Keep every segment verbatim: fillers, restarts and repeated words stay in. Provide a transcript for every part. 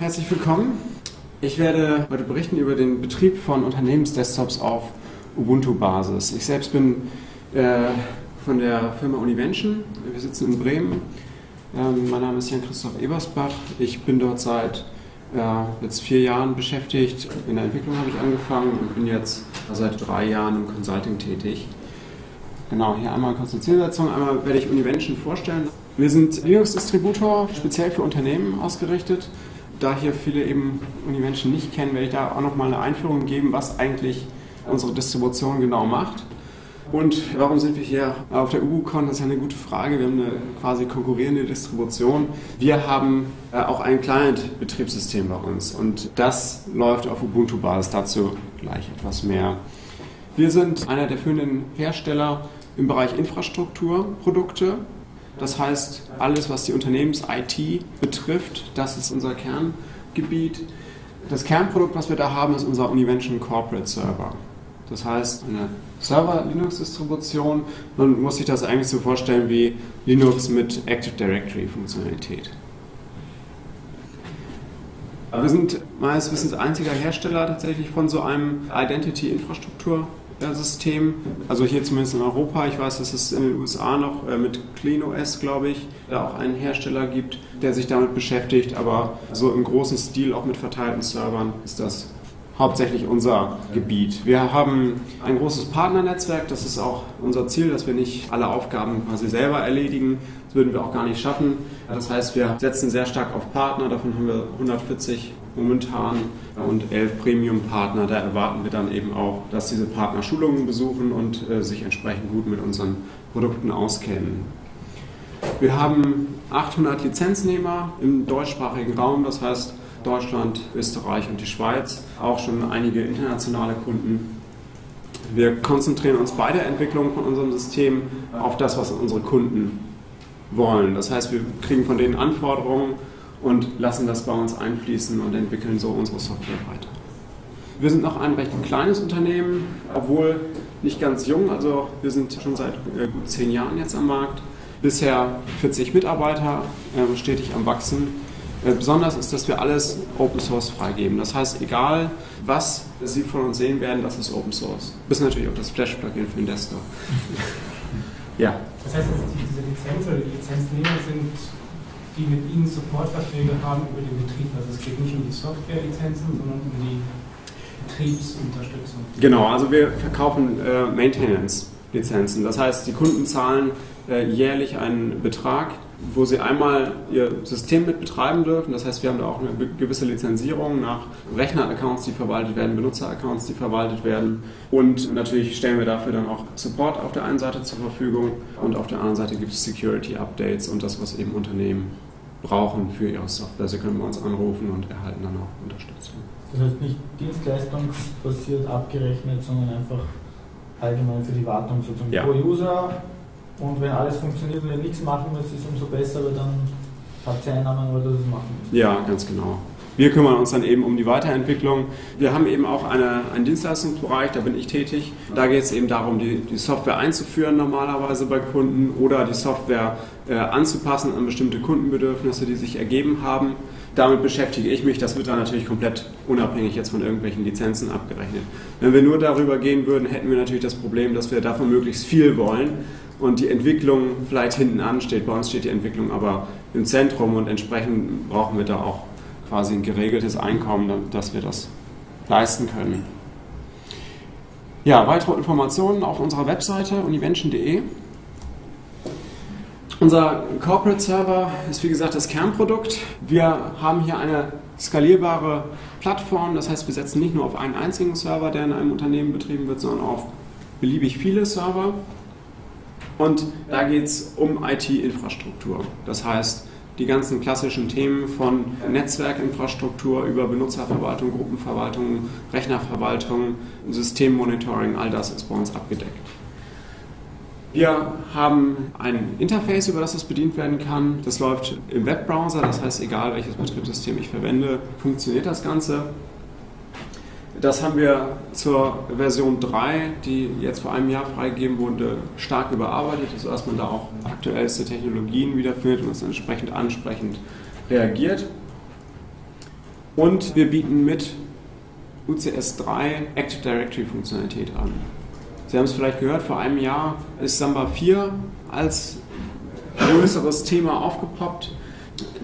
herzlich willkommen. Ich werde heute berichten über den Betrieb von Unternehmensdesktops auf Ubuntu-Basis. Ich selbst bin äh, von der Firma Univention. Wir sitzen in Bremen. Ähm, mein Name ist Jan-Christoph Ebersbach. Ich bin dort seit äh, jetzt vier Jahren beschäftigt. In der Entwicklung habe ich angefangen und bin jetzt seit drei Jahren im Consulting tätig. Genau, hier einmal kurz eine Zielsetzung. Einmal werde ich Univention vorstellen. Wir sind Linux-Distributor, speziell für Unternehmen ausgerichtet. Da hier viele eben Univention nicht kennen, werde ich da auch nochmal eine Einführung geben, was eigentlich unsere Distribution genau macht. Und warum sind wir hier auf der UbuCon? Das ist ja eine gute Frage. Wir haben eine quasi konkurrierende Distribution. Wir haben auch ein Client-Betriebssystem bei uns und das läuft auf Ubuntu-Basis. Dazu gleich etwas mehr. Wir sind einer der führenden Hersteller im Bereich Infrastrukturprodukte. Das heißt, alles, was die Unternehmens-I T betrifft, das ist unser Kerngebiet. Das Kernprodukt, was wir da haben, ist unser Univention Corporate Server. Das heißt, eine Server-Linux-Distribution. Man muss sich das eigentlich so vorstellen wie Linux mit Active Directory-Funktionalität. Wir sind meines Wissens einziger Hersteller tatsächlich von so einem Identity-Infrastruktur-System. Also hier zumindest in Europa. Ich weiß, dass es in den U S A noch mit CleanOS, glaube ich, da auch einen Hersteller gibt, der sich damit beschäftigt. Aber so im großen Stil, auch mit verteilten Servern, ist das hauptsächlich unser Gebiet. Wir haben ein großes Partnernetzwerk. Das ist auch unser Ziel, dass wir nicht alle Aufgaben quasi selber erledigen. Das würden wir auch gar nicht schaffen. Das heißt, wir setzen sehr stark auf Partner. Davon haben wir hundertvierzig momentan und elf Premium-Partner. Da erwarten wir dann eben auch, dass diese Partner Schulungen besuchen und äh, sich entsprechend gut mit unseren Produkten auskennen. Wir haben achthundert Lizenznehmer im deutschsprachigen Raum. Das heißt, Deutschland, Österreich und die Schweiz, auch schon einige internationale Kunden. Wir konzentrieren uns bei der Entwicklung von unserem System auf das, was unsere Kunden wollen. Das heißt, wir kriegen von denen Anforderungen und lassen das bei uns einfließen und entwickeln so unsere Software weiter. Wir sind noch ein recht kleines Unternehmen, obwohl nicht ganz jung. Also wir sind schon seit gut zehn Jahren jetzt am Markt. Bisher vierzig Mitarbeiter, stetig am Wachsen. Besonders ist, dass wir alles Open Source freigeben. Das heißt, egal was Sie von uns sehen werden, das ist Open Source. Bis natürlich auch das Flash-Plugin für den Desktop. Ja. Das heißt, dass diese Lizenz oder die Lizenznehmer sind, die mit Ihnen Supportverträge haben über den Betrieb. Also es geht nicht um die Software-Lizenzen, sondern um die Betriebsunterstützung. Genau, also wir verkaufen äh, Maintenance-Lizenzen. Das heißt, die Kunden zahlen äh, jährlich einen Betrag, wo sie einmal ihr System mit betreiben dürfen. Das heißt, wir haben da auch eine gewisse Lizenzierung nach Rechner-Accounts, die verwaltet werden, Benutzer-Accounts, die verwaltet werden. Und natürlich stellen wir dafür dann auch Support auf der einen Seite zur Verfügung und auf der anderen Seite gibt es Security-Updates und das, was eben Unternehmen brauchen für ihre Software. Sie können bei uns anrufen und erhalten dann auch Unterstützung. Das heißt nicht dienstleistungsbasiert abgerechnet, sondern einfach allgemein für die Wartung sozusagen pro User. Und wenn alles funktioniert und ihr nichts machen müsst, ist es umso besser, weil dann habt ihr Einnahmen, weil ihr das machen müsst. Ja, ganz genau. Wir kümmern uns dann eben um die Weiterentwicklung. Wir haben eben auch eine, einen Dienstleistungsbereich, da bin ich tätig. Da geht es eben darum, die, die Software einzuführen normalerweise bei Kunden oder die Software äh, anzupassen an bestimmte Kundenbedürfnisse, die sich ergeben haben. Damit beschäftige ich mich. Das wird dann natürlich komplett unabhängig jetzt von irgendwelchen Lizenzen abgerechnet. Wenn wir nur darüber gehen würden, hätten wir natürlich das Problem, dass wir davon möglichst viel wollen. Und die Entwicklung vielleicht hinten an steht, bei uns steht die Entwicklung aber im Zentrum und entsprechend brauchen wir da auch quasi ein geregeltes Einkommen, dass wir das leisten können. Ja, weitere Informationen auf unserer Webseite univention punkt de. Unser Corporate Server ist wie gesagt das Kernprodukt. Wir haben hier eine skalierbare Plattform, das heißt wir setzen nicht nur auf einen einzigen Server, der in einem Unternehmen betrieben wird, sondern auf beliebig viele Server. Und da geht es um I T-Infrastruktur. Das heißt, die ganzen klassischen Themen von Netzwerkinfrastruktur über Benutzerverwaltung, Gruppenverwaltung, Rechnerverwaltung, Systemmonitoring, all das ist bei uns abgedeckt. Wir haben ein Interface, über das das bedient werden kann. Das läuft im Webbrowser, das heißt, egal welches Betriebssystem ich verwende, funktioniert das Ganze. Das haben wir zur Version drei, die jetzt vor einem Jahr freigegeben wurde, stark überarbeitet, sodass man da auch aktuellste Technologien wiederfindet und uns entsprechend ansprechend reagiert. Und wir bieten mit U C S drei Active Directory Funktionalität an. Sie haben es vielleicht gehört, vor einem Jahr ist Samba vier als größeres Thema aufgepoppt.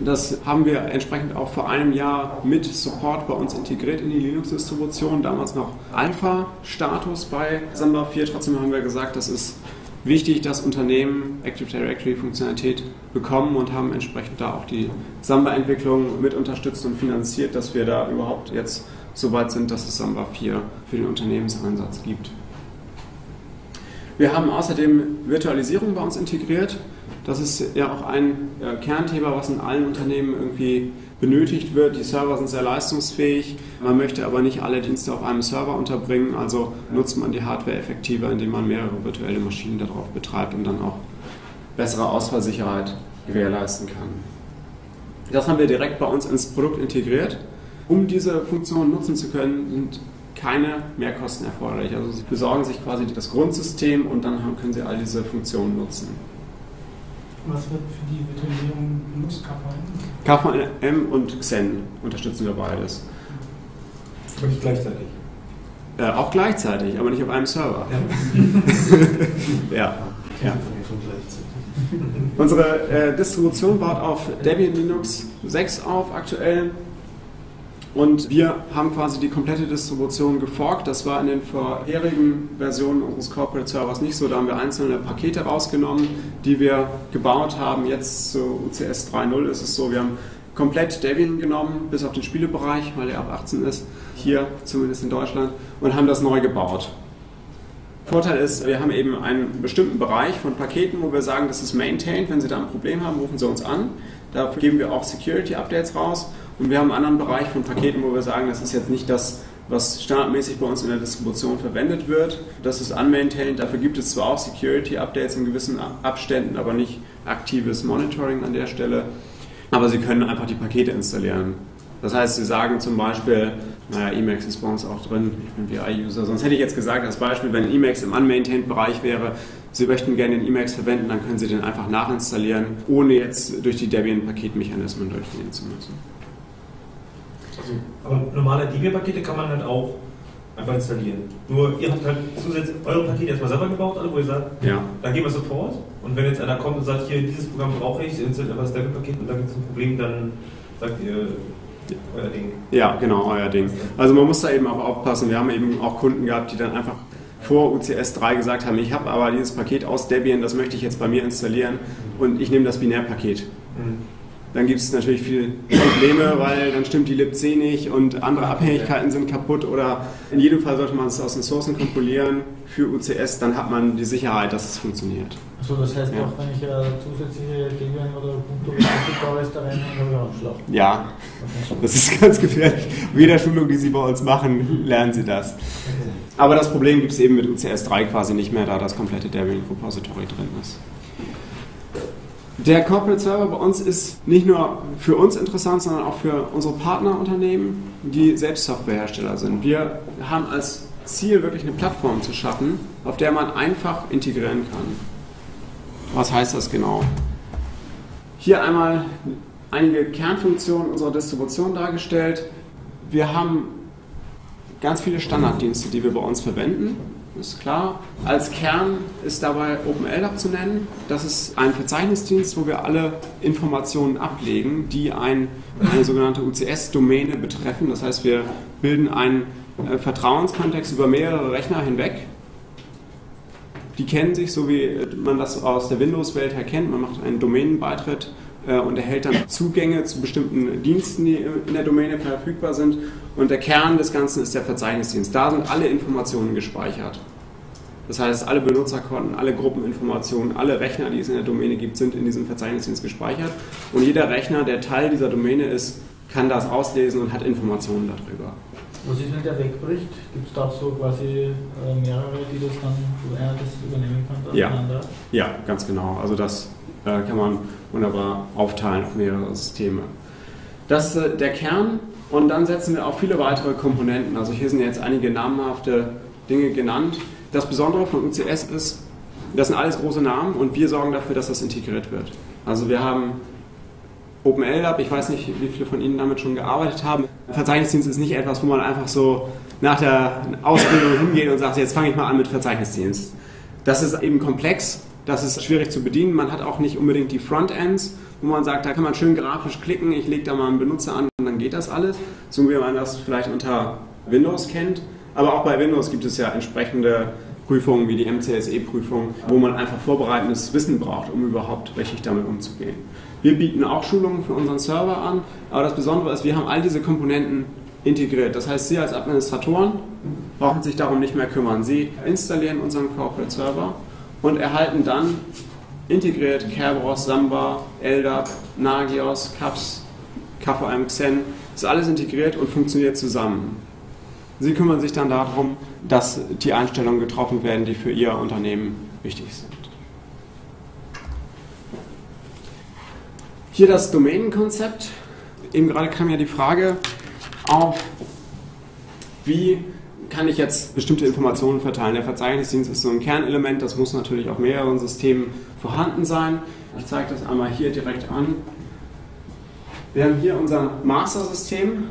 Das haben wir entsprechend auch vor einem Jahr mit Support bei uns integriert in die Linux-Distribution, damals noch Alpha-Status bei Samba vier. Trotzdem haben wir gesagt, das ist wichtig, dass Unternehmen Active Directory-Funktionalität bekommen und haben entsprechend da auch die Samba-Entwicklung mit unterstützt und finanziert, dass wir da überhaupt jetzt so weit sind, dass es Samba vier für den Unternehmenseinsatz gibt. Wir haben außerdem Virtualisierung bei uns integriert. Das ist ja auch ein äh, Kernthema, was in allen Unternehmen irgendwie benötigt wird. Die Server sind sehr leistungsfähig, man möchte aber nicht alle Dienste auf einem Server unterbringen, also nutzt man die Hardware effektiver, indem man mehrere virtuelle Maschinen darauf betreibt und dann auch bessere Ausfallsicherheit gewährleisten kann. Das haben wir direkt bei uns ins Produkt integriert. Um diese Funktion nutzen zu können, sind keine Mehrkosten erforderlich. Also Sie besorgen sich quasi das Grundsystem und dann können Sie all diese Funktionen nutzen. Was wird für die Virtualisierung benutzt? K V M und Xen unterstützen wir beides. Und nicht gleichzeitig? Äh, auch gleichzeitig, aber nicht auf einem Server. Ja. ja. ja. Unsere äh, Distribution baut auf Debian Linux sechs auf aktuell. Und wir haben quasi die komplette Distribution geforkt. Das war in den vorherigen Versionen unseres Corporate Servers nicht so. Da haben wir einzelne Pakete rausgenommen, die wir gebaut haben. Jetzt zu U C S drei punkt null ist es so, wir haben komplett Debian genommen, bis auf den Spielebereich, weil er ab achtzehn ist, hier zumindest in Deutschland, und haben das neu gebaut. Vorteil ist, wir haben eben einen bestimmten Bereich von Paketen, wo wir sagen, das ist maintained. Wenn Sie da ein Problem haben, rufen Sie uns an. Dafür geben wir auch Security-Updates raus. Und wir haben einen anderen Bereich von Paketen, wo wir sagen, das ist jetzt nicht das, was standardmäßig bei uns in der Distribution verwendet wird. Das ist unmaintained. Dafür gibt es zwar auch Security-Updates in gewissen Abständen, aber nicht aktives Monitoring an der Stelle. Aber Sie können einfach die Pakete installieren. Das heißt, Sie sagen zum Beispiel, naja, Emacs ist bei uns auch drin, ich bin V I-User. Sonst hätte ich jetzt gesagt, als Beispiel, wenn Emacs im Unmaintained-Bereich wäre, Sie möchten gerne den Emacs verwenden, dann können Sie den einfach nachinstallieren, ohne jetzt durch die Debian-Paketmechanismen durchgehen zu müssen. Aber normale Debian-Pakete kann man halt auch einfach installieren. Nur ihr habt halt zusätzlich eure Pakete erstmal selber gebaut, alle, wo ihr sagt, ja, da geben wir Support. Und wenn jetzt einer kommt und sagt, hier, dieses Programm brauche ich, installiert einfach das Debian-Paket und da gibt es ein Problem, dann sagt ihr euer Ding. Ja, genau, euer Ding. Also man muss da eben auch aufpassen. Wir haben eben auch Kunden gehabt, die dann einfach vor U C S drei gesagt haben, ich habe aber dieses Paket aus Debian, das möchte ich jetzt bei mir installieren und ich nehme das Binärpaket. Mhm. Dann gibt es natürlich viele Probleme, weil dann stimmt die lib zehn nicht und andere Abhängigkeiten sind kaputt, oder in jedem Fall sollte man es aus den Sourcen kompilieren für U C S, dann hat man die Sicherheit, dass es funktioniert. Achso, das heißt ja, auch, wenn ich äh, zusätzliche Debian oder Ubuntu verfügbar ist, da rein und dann Anschlag. Ja, das ist ganz gefährlich. Jeder Schulung, die Sie bei uns machen, lernen Sie das. Aber das Problem gibt es eben mit U C S drei quasi nicht mehr, da das komplette Debian Repository drin ist. Der Corporate Server bei uns ist nicht nur für uns interessant, sondern auch für unsere Partnerunternehmen, die selbst Softwarehersteller sind. Wir haben als Ziel, wirklich eine Plattform zu schaffen, auf der man einfach integrieren kann. Was heißt das genau? Hier einmal einige Kernfunktionen unserer Distribution dargestellt. Wir haben ganz viele Standarddienste, die wir bei uns verwenden. Ist klar. Als Kern ist dabei OpenLDAP zu nennen. Das ist ein Verzeichnisdienst, wo wir alle Informationen ablegen, die ein, eine sogenannte U C S-Domäne betreffen. Das heißt, wir bilden einen äh, Vertrauenskontext über mehrere Rechner hinweg. Die kennen sich, so wie man das aus der Windows-Welt her kennt. Man macht einen Domänenbeitritt äh, und erhält dann Zugänge zu bestimmten Diensten, die in der Domäne verfügbar sind. Und der Kern des Ganzen ist der Verzeichnisdienst. Da sind alle Informationen gespeichert. Das heißt, alle Benutzerkonten, alle Gruppeninformationen, alle Rechner, die es in der Domäne gibt, sind in diesem Verzeichnisdienst gespeichert. Und jeder Rechner, der Teil dieser Domäne ist, kann das auslesen und hat Informationen darüber. Was ist, wenn der wegbricht? Gibt es da auch so quasi mehrere, die das dann ja, das übernehmen kann? Ja. ja, ganz genau. Also das äh, kann man wunderbar aufteilen auf mehrere Systeme. Das ist äh, der Kern. Und dann setzen wir auch viele weitere Komponenten. Also hier sind jetzt einige namhafte Dinge genannt. Das Besondere von U C S ist, das sind alles große Namen und wir sorgen dafür, dass das integriert wird. Also wir haben OpenLDAP, ich weiß nicht, wie viele von Ihnen damit schon gearbeitet haben. Verzeichnisdienst ist nicht etwas, wo man einfach so nach der Ausbildung hingeht und sagt, jetzt fange ich mal an mit Verzeichnisdienst. Das ist eben komplex, das ist schwierig zu bedienen. Man hat auch nicht unbedingt die Frontends, wo man sagt, da kann man schön grafisch klicken, ich lege da mal einen Benutzer an und dann geht das alles. So wie man das vielleicht unter Windows kennt. Aber auch bei Windows gibt es ja entsprechende Prüfungen wie die M C S E-Prüfung, wo man einfach vorbereitendes Wissen braucht, um überhaupt richtig damit umzugehen. Wir bieten auch Schulungen für unseren Server an, aber das Besondere ist, wir haben all diese Komponenten integriert. Das heißt, Sie als Administratoren brauchen sich darum nicht mehr kümmern. Sie installieren unseren Corporate Server und erhalten dann integriert Kerberos, Samba, L D A P, Nagios, C U P S, K V M, Xen. Das ist alles integriert und funktioniert zusammen. Sie kümmern sich dann darum, dass die Einstellungen getroffen werden, die für Ihr Unternehmen wichtig sind. Hier das Domänenkonzept. Eben gerade kam ja die Frage auf, wie kann ich jetzt bestimmte Informationen verteilen. Der Verzeichnisdienst ist so ein Kernelement, das muss natürlich auf mehreren Systemen vorhanden sein. Ich zeige das einmal hier direkt an. Wir haben hier unser Master-System.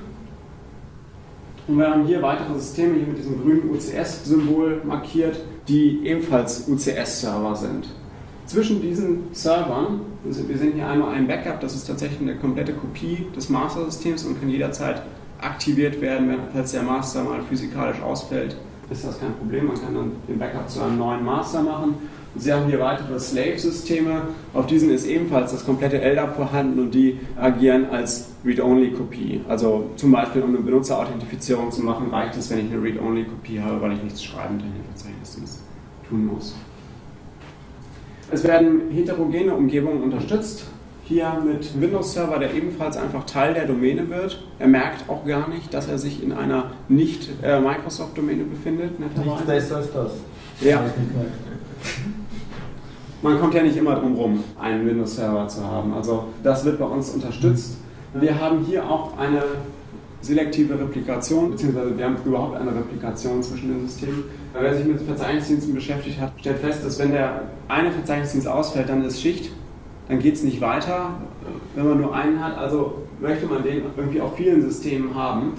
Und wir haben hier weitere Systeme, hier mit diesem grünen U C S-Symbol markiert, die ebenfalls U C S-Server sind. Zwischen diesen Servern, also wir sehen hier einmal ein Backup, das ist tatsächlich eine komplette Kopie des Master-Systems und kann jederzeit aktiviert werden, wenn, falls der Master mal physikalisch ausfällt, ist das kein Problem, man kann dann den Backup zu einem neuen Master machen. Und Sie haben hier weitere Slave-Systeme, auf diesen ist ebenfalls das komplette L D A P vorhanden und die agieren als Read-Only-Kopie. Also zum Beispiel, um eine Benutzerauthentifizierung zu machen, reicht es, wenn ich eine Read-Only-Kopie habe, weil ich nichts schreiben in den Verzeichnissen tun muss. Es werden heterogene Umgebungen unterstützt. Hier mit Windows-Server, der ebenfalls einfach Teil der Domäne wird. Er merkt auch gar nicht, dass er sich in einer Nicht-Microsoft-Domäne befindet. Nichts besser als das. Ja. Man kommt ja nicht immer drum rum, einen Windows-Server zu haben. Also das wird bei uns unterstützt. Wir haben hier auch eine selektive Replikation, beziehungsweise wir haben überhaupt eine Replikation zwischen den Systemen. Wer sich mit Verzeichnisdiensten beschäftigt hat, stellt fest, dass wenn der eine Verzeichnisdienst ausfällt, dann ist Schicht. Dann geht es nicht weiter, wenn man nur einen hat. Also möchte man den irgendwie auf vielen Systemen haben.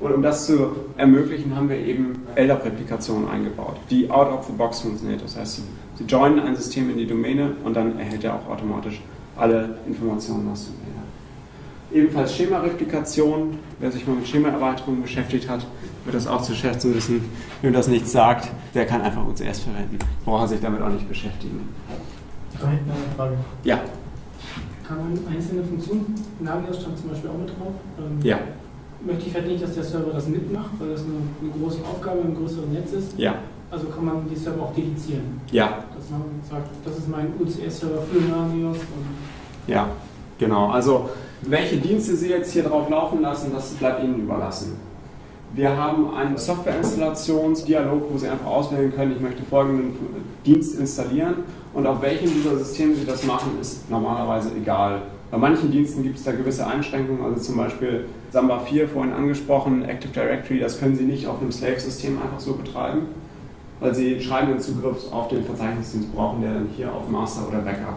Und um das zu ermöglichen, haben wir eben L D A P-Replikationen eingebaut, die out of the box funktioniert. Das heißt, Sie joinen ein System in die Domäne und dann erhält er auch automatisch alle Informationen aus dem L D A P. Ebenfalls Schema-Replikation. Wer sich mal mit Schemaerweiterungen beschäftigt hat, wird das auch zu schätzen wissen. Wem das nichts sagt, der kann einfach U C S verwenden. Braucht er sich damit auch nicht beschäftigen. Da hinten eine Frage. Ja. Kann man einzelne Funktionen, Nagios stand zum Beispiel auch mit drauf. Ähm, ja. Möchte ich vielleicht nicht, dass der Server das mitmacht, weil das eine, eine große Aufgabe im größeren Netz ist. Ja. Also kann man die Server auch dedizieren. Ja. Dass man sagt, das ist mein U C S-Server für Nagios. Ja, genau. Also welche Dienste Sie jetzt hier drauf laufen lassen, das bleibt Ihnen überlassen. Wir haben einen Softwareinstallationsdialog, wo Sie einfach auswählen können, ich möchte folgenden Dienst installieren. Und auf welchem dieser Systeme Sie das machen, ist normalerweise egal. Bei manchen Diensten gibt es da gewisse Einschränkungen, also zum Beispiel Samba vier, vorhin angesprochen, Active Directory, das können Sie nicht auf einem Slave-System einfach so betreiben, weil Sie schreibenden Zugriff auf den Verzeichnisdienst brauchen, der dann hier auf Master oder Backup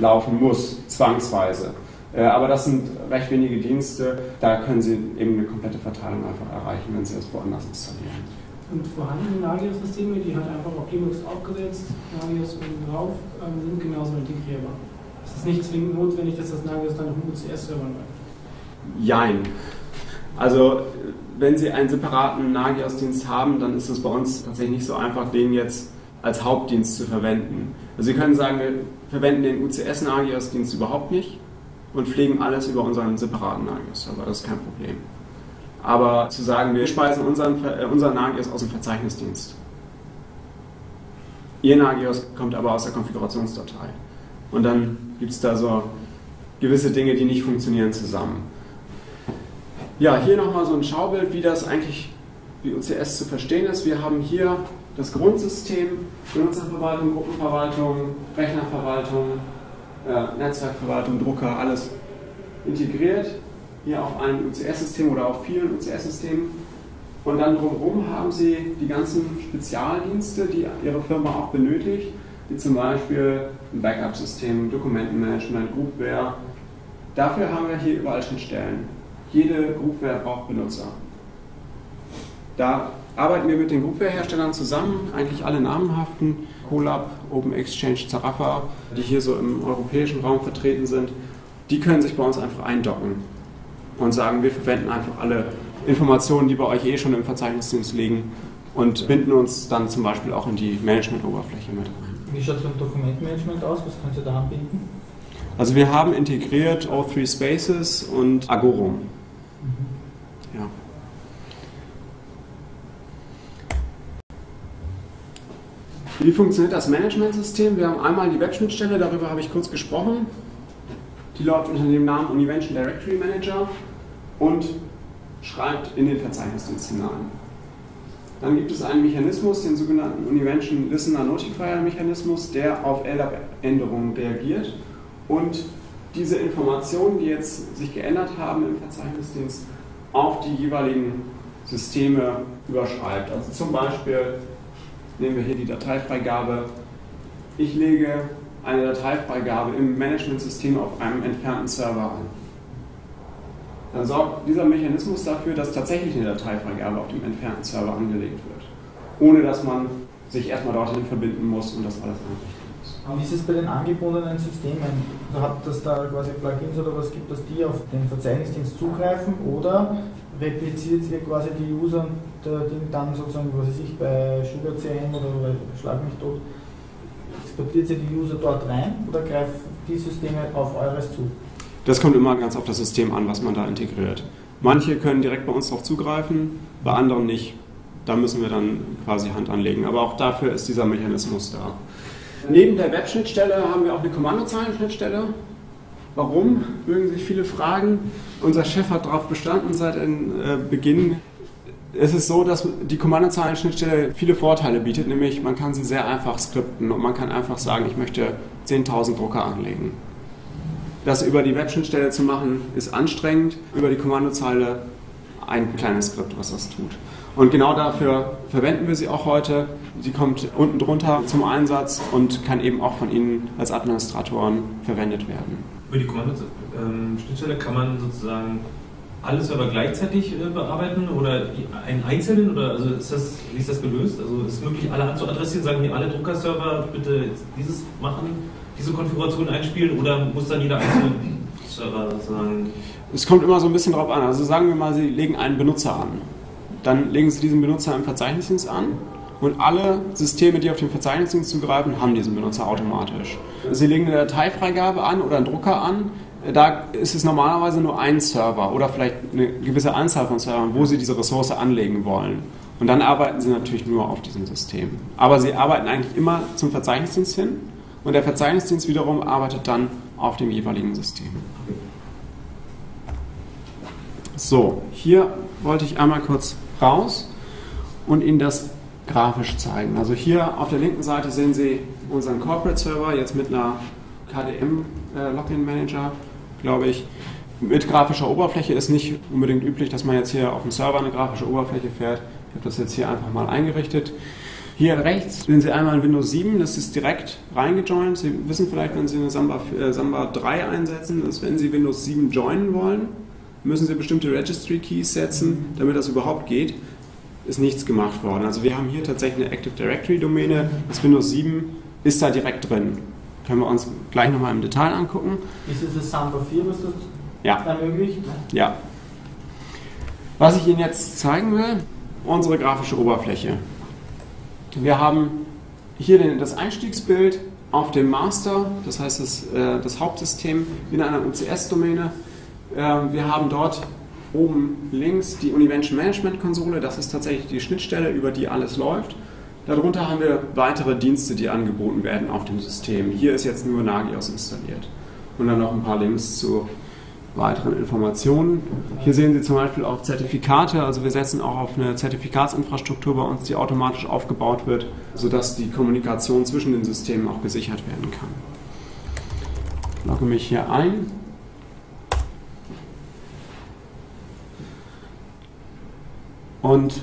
laufen muss, zwangsweise. Aber das sind recht wenige Dienste, da können Sie eben eine komplette Verteilung einfach erreichen, wenn Sie das woanders installieren. Und vorhandene Nagios-Systeme, die halt einfach auf Linux aufgesetzt, Nagios oben drauf, sind genauso integrierbar. Es ist nicht zwingend notwendig, dass das Nagios dann auf dem U C S-Server läuft. Jein. Also, wenn Sie einen separaten Nagios-Dienst haben, dann ist es bei uns tatsächlich nicht so einfach, den jetzt als Hauptdienst zu verwenden. Also, Sie können sagen, wir verwenden den U C S-Nagios-Dienst überhaupt nicht und pflegen alles über unseren separaten Nagios-Server. Das ist kein Problem. Aber zu sagen, wir speisen unseren, äh, unseren Nagios aus dem Verzeichnisdienst. Ihr Nagios kommt aber aus der Konfigurationsdatei. Und dann gibt es da so gewisse Dinge, die nicht funktionieren zusammen. Ja, hier nochmal so ein Schaubild, wie das eigentlich, wie U C S zu verstehen ist. Wir haben hier das Grundsystem, Benutzerverwaltung, Gruppenverwaltung, Rechnerverwaltung, äh, Netzwerkverwaltung, Drucker, alles integriert. Hier auf einem U C S-System oder auf vielen U C S-Systemen. Und dann drumherum haben Sie die ganzen Spezialdienste, die Ihre Firma auch benötigt, wie zum Beispiel ein Backup-System, Dokumentenmanagement, Groupware, Dafür haben wir hier überall Schnittstellen. Jede Groupware braucht Benutzer. Da arbeiten wir mit den Groupware-Herstellern zusammen, eigentlich alle namenhaften, Kolab, Open Exchange, Zarafa, die hier so im europäischen Raum vertreten sind. Die können sich bei uns einfach eindocken und sagen, wir verwenden einfach alle Informationen, die bei euch eh schon im Verzeichnisdienst liegen und binden uns dann zum Beispiel auch in die Management-Oberfläche mit ein. Wie schaut es beim Dokumentmanagement aus? Was könnt ihr da anbinden? Also wir haben integriert O drei Spaces und Agorum. Mhm. Ja. Wie funktioniert das Managementsystem? Wir haben einmal die Webschnittstelle, darüber habe ich kurz gesprochen. Die läuft unter dem Namen Univention Directory Manager und schreibt in den Verzeichnisdienst hinein. Dann gibt es einen Mechanismus, den sogenannten Univention Listener Notifier Mechanismus, der auf L D A P-Änderungen reagiert und diese Informationen, die jetzt sich geändert haben im Verzeichnisdienst, auf die jeweiligen Systeme überschreibt. Also zum Beispiel nehmen wir hier die Dateifreigabe. Ich lege eine Dateifreigabe im Managementsystem auf einem entfernten Server an. Dann sorgt dieser Mechanismus dafür, dass tatsächlich eine Dateifreigabe auf dem entfernten Server angelegt wird, ohne dass man sich erstmal dorthin verbinden muss und das alles einrichten muss. Und wie ist es bei den angebundenen Systemen? Also hat das da quasi Plugins oder was gibt, dass die auf den Verzeichnisdienst zugreifen oder repliziert ihr quasi die User und dann sozusagen, was weiß ich, bei SugarCRM oder Schlag mich tot, exportiert ihr die User dort rein oder greifen die Systeme auf eures zu? Das kommt immer ganz auf das System an, was man da integriert. Manche können direkt bei uns darauf zugreifen, bei anderen nicht. Da müssen wir dann quasi Hand anlegen. Aber auch dafür ist dieser Mechanismus da. Neben der Webschnittstelle haben wir auch eine Kommandozeilenschnittstelle. Warum, mögen sich viele fragen. Unser Chef hat darauf bestanden seit Beginn. Es ist so, dass die Kommandozeilenschnittstelle viele Vorteile bietet, nämlich man kann sie sehr einfach skripten und man kann einfach sagen, ich möchte zehntausend Drucker anlegen. Das über die Webschnittstelle zu machen, ist anstrengend. Über die Kommandozeile ein kleines Skript, was das tut. Und genau dafür verwenden wir sie auch heute. Sie kommt unten drunter zum Einsatz und kann eben auch von Ihnen als Administratoren verwendet werden. Über die Kommandoschnittstelle kann man sozusagen alle Server gleichzeitig bearbeiten oder einen einzelnen? Oder also ist das, wie ist das gelöst? Also ist es möglich, alle anzuadressieren, sagen wir alle Druckerserver bitte jetzt dieses machen, diese Konfiguration einspielen oder muss dann jeder einzelne Server sozusagen? Es kommt immer so ein bisschen drauf an. Also sagen wir mal, Sie legen einen Benutzer an. Dann legen Sie diesen Benutzer im Verzeichnisdienst an und alle Systeme, die auf den Verzeichnisdienst zugreifen, haben diesen Benutzer automatisch. Sie legen eine Dateifreigabe an oder einen Drucker an. Da ist es normalerweise nur ein Server oder vielleicht eine gewisse Anzahl von Servern, wo Sie diese Ressource anlegen wollen. Und dann arbeiten Sie natürlich nur auf diesem System. Aber Sie arbeiten eigentlich immer zum Verzeichnisdienst hin und der Verzeichnisdienst wiederum arbeitet dann auf dem jeweiligen System. So, hier wollte ich einmal kurz raus und Ihnen das grafisch zeigen. Also hier auf der linken Seite sehen Sie unseren Corporate Server jetzt mit einer K D M-Login-Manager, glaube ich. Mit grafischer Oberfläche ist nicht unbedingt üblich, dass man jetzt hier auf dem Server eine grafische Oberfläche fährt. Ich habe das jetzt hier einfach mal eingerichtet. Hier rechts sehen Sie einmal Windows sieben, das ist direkt reingejoint. Sie wissen vielleicht, wenn Sie eine Samba drei einsetzen, dass wenn Sie Windows sieben joinen wollen, müssen Sie bestimmte Registry-Keys setzen, damit das überhaupt geht. Ist nichts gemacht worden. Also wir haben hier tatsächlich eine Active Directory-Domäne. Das Windows sieben ist da direkt drin. Können wir uns gleich nochmal im Detail angucken. Ist es das Samba vier, was das ja ermöglicht? Ja. Was ich Ihnen jetzt zeigen will, unsere grafische Oberfläche. Wir haben hier den, das Einstiegsbild auf dem Master, das heißt das, äh, das Hauptsystem in einer U C S-Domäne. Äh, wir haben dort oben links die Univention Management-Konsole, das ist tatsächlich die Schnittstelle, über die alles läuft. Darunter haben wir weitere Dienste, die angeboten werden auf dem System. Hier ist jetzt nur Nagios installiert. Und dann noch ein paar Links zu weiteren Informationen. Hier sehen Sie zum Beispiel auch Zertifikate. Also wir setzen auch auf eine Zertifikatsinfrastruktur bei uns, die automatisch aufgebaut wird, sodass die Kommunikation zwischen den Systemen auch gesichert werden kann. Ich logge mich hier ein. Und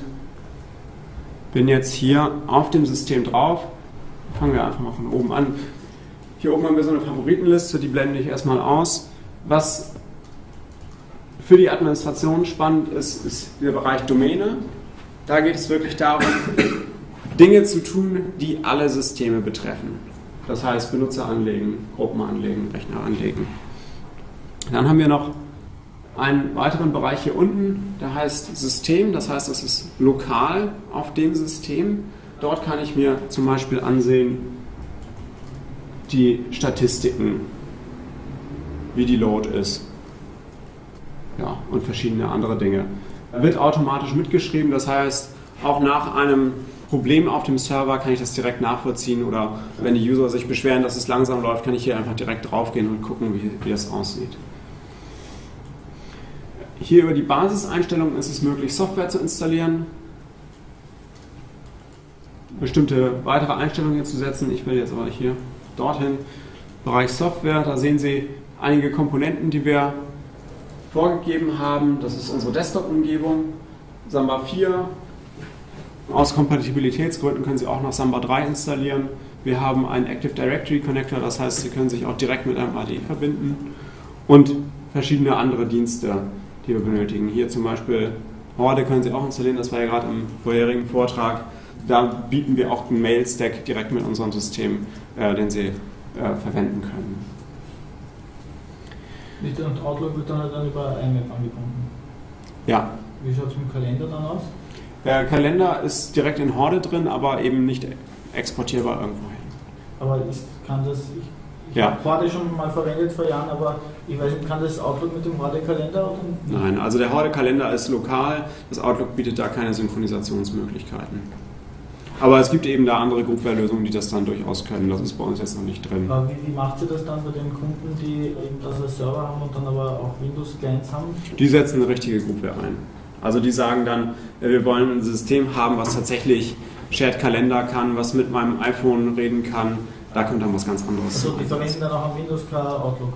bin jetzt hier auf dem System drauf. Fangen wir einfach mal von oben an. Hier oben haben wir so eine Favoritenliste, die blende ich erstmal aus. Was für die Administration spannend ist, ist der Bereich Domäne. Da geht es wirklich darum, Dinge zu tun, die alle Systeme betreffen. Das heißt, Benutzer anlegen, Gruppen anlegen, Rechner anlegen. Dann haben wir noch einen weiteren Bereich hier unten, der heißt System. Das heißt, es ist lokal auf dem System. Dort kann ich mir zum Beispiel ansehen, die Statistiken, wie die Load ist. Ja, und verschiedene andere Dinge. Da wird automatisch mitgeschrieben, das heißt, auch nach einem Problem auf dem Server kann ich das direkt nachvollziehen, oder wenn die User sich beschweren, dass es langsam läuft, kann ich hier einfach direkt drauf gehen und gucken, wie, wie das aussieht. Hier über die Basiseinstellungen ist es möglich, Software zu installieren, bestimmte weitere Einstellungen hier zu setzen. Ich will jetzt aber hier dorthin, Bereich Software, da sehen Sie einige Komponenten, die wir vorgegeben haben. Das ist unsere Desktop-Umgebung, Samba vier. Aus Kompatibilitätsgründen können Sie auch noch Samba drei installieren. Wir haben einen Active Directory Connector, das heißt, Sie können sich auch direkt mit einem A D I verbinden. Und verschiedene andere Dienste, die wir benötigen. Hier zum Beispiel Horde können Sie auch installieren, das war ja gerade im vorherigen Vortrag. Da bieten wir auch einen Mail-Stack direkt mit unserem System, äh, den Sie äh, verwenden können. Und Outlook wird dann, dann über I M A P angebunden? Ja. Wie schaut es mit dem Kalender dann aus? Der Kalender ist direkt in Horde drin, aber eben nicht exportierbar irgendwo hin. Aber ich kann das, ich, ich ja. habe Horde schon mal verwendet vor Jahren, aber ich weiß nicht, kann das Outlook mit dem Horde-Kalender? Nein, also der Horde-Kalender ist lokal, das Outlook bietet da keine Synchronisationsmöglichkeiten. Aber es gibt eben da andere Groupware-Lösungen, die das dann durchaus können. Das ist bei uns jetzt noch nicht drin. Aber wie, wie macht ihr das dann bei den Kunden, die eben das als Server haben und dann aber auch Windows-Clients haben? Die setzen eine richtige Groupware ein. Also die sagen dann, wir wollen ein System haben, was tatsächlich Shared-Kalender kann, was mit meinem iPhone reden kann. Da kommt dann was ganz anderes. Also die verwenden dann auch am Windows Outlook?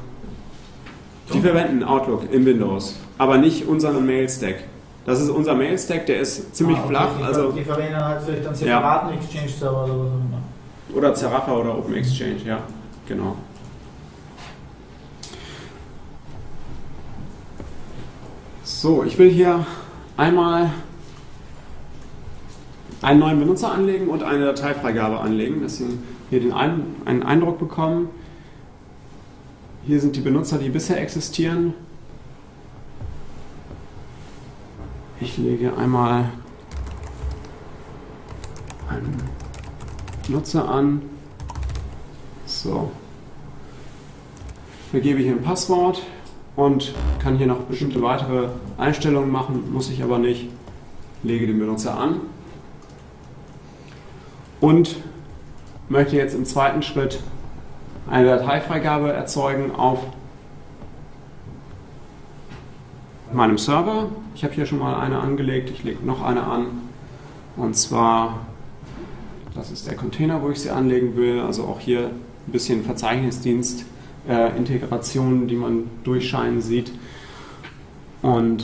Die verwenden Outlook im Windows, aber nicht unseren Mail-Stack. Das ist unser Mail-Stack, der ist ziemlich ah, okay. flach. Die, also, die verwenden halt vielleicht einen separaten ja. Exchange-Server oder was auch immer. Oder Zarafa oder Open Exchange, ja, genau. So, ich will hier einmal einen neuen Benutzer anlegen und eine Dateifreigabe anlegen, dass Sie hier den einen, einen Eindruck bekommen. Hier sind die Benutzer, die bisher existieren. Ich lege einmal einen Nutzer an. So. Vergebe hier ein Passwort und kann hier noch bestimmte weitere Einstellungen machen, muss ich aber nicht. Lege den Benutzer an. Und möchte jetzt im zweiten Schritt eine Dateifreigabe erzeugen auf meinem Server. Ich habe hier schon mal eine angelegt, ich lege noch eine an. Und zwar, das ist der Container, wo ich sie anlegen will. Also auch hier ein bisschen Verzeichnisdienst, äh, Integrationen, die man durchscheinen sieht. Und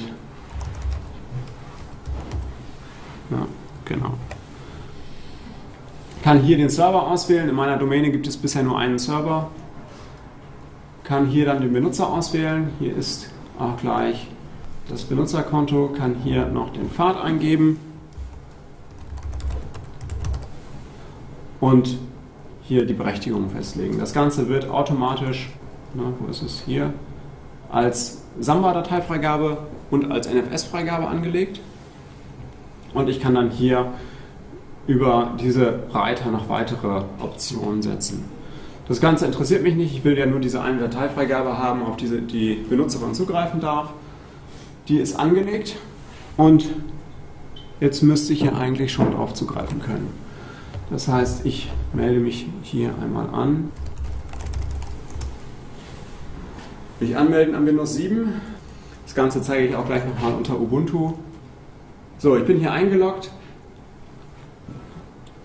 ja, genau. Ich kann hier den Server auswählen. In meiner Domäne gibt es bisher nur einen Server. Ich kann hier dann den Benutzer auswählen. Hier ist auch gleich das Benutzerkonto, kann hier noch den Pfad eingeben und hier die Berechtigung festlegen. Das Ganze wird automatisch, na, wo ist es hier, als Samba-Dateifreigabe und als N F S-Freigabe angelegt. Und ich kann dann hier über diese Reiter noch weitere Optionen setzen. Das Ganze interessiert mich nicht, ich will ja nur diese eine Dateifreigabe haben, auf die die Benutzerin zugreifen darf. Die ist angelegt und jetzt müsste ich hier eigentlich schon drauf zugreifen können. Das heißt, ich melde mich hier einmal an. Mich anmelden am Windows sieben. Das Ganze zeige ich auch gleich nochmal unter Ubuntu. So, ich bin hier eingeloggt,